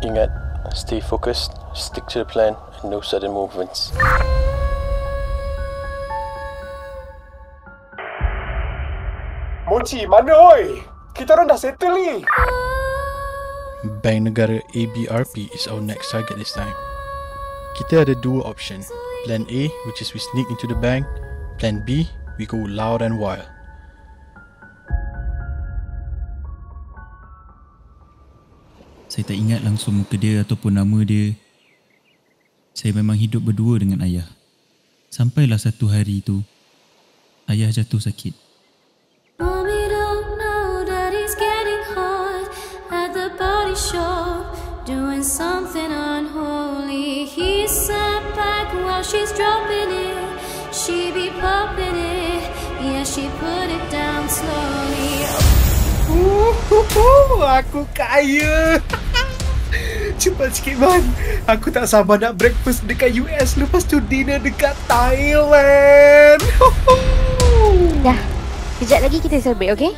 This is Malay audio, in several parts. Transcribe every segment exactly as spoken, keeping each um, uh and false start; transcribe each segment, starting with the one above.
Ingat, stay focused, stick to the plan, and no sudden movements. Mochi, mana oi? Kita orang dah settle ni. Bank Negara A B R P is our next target this time. Kita ada dua option. Plan A, which is we sneak into the bank. Plan B, we go loud and wild. Saya tak ingat langsung muka dia ataupun nama dia. Saya memang hidup berdua dengan ayah. Sampailah satu hari itu, ayah jatuh sakit. Uhuhu, aku kaya. Cepat sikit, man. Aku tak sabar nak breakfast dekat U S, lepas tu dinner dekat Thailand. Dah, kejap lagi kita celebrate, okay?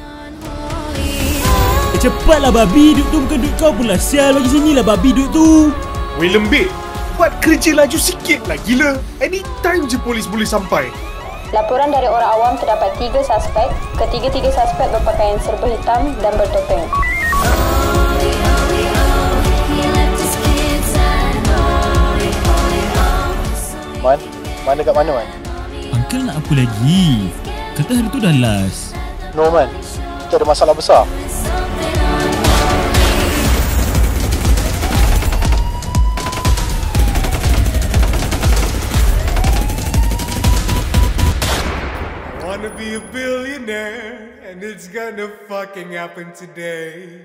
Cepatlah babi, duit tu bukan duit kau pula. Sial, lagi sini lah babi duit tu. Weh lembik, buat kerja laju sikit lah, gila. Anytime je polis boleh sampai. Laporan dari orang awam terdapat tiga suspek. Ketiga-tiga suspek berpakaian serba hitam dan bertopeng. Man, man dekat mana, man? Uncle nak apa lagi? Kata hari tu dah last. No, man, kita ada masalah besar. Wanna be a billionaire, and it's gonna fucking happen today.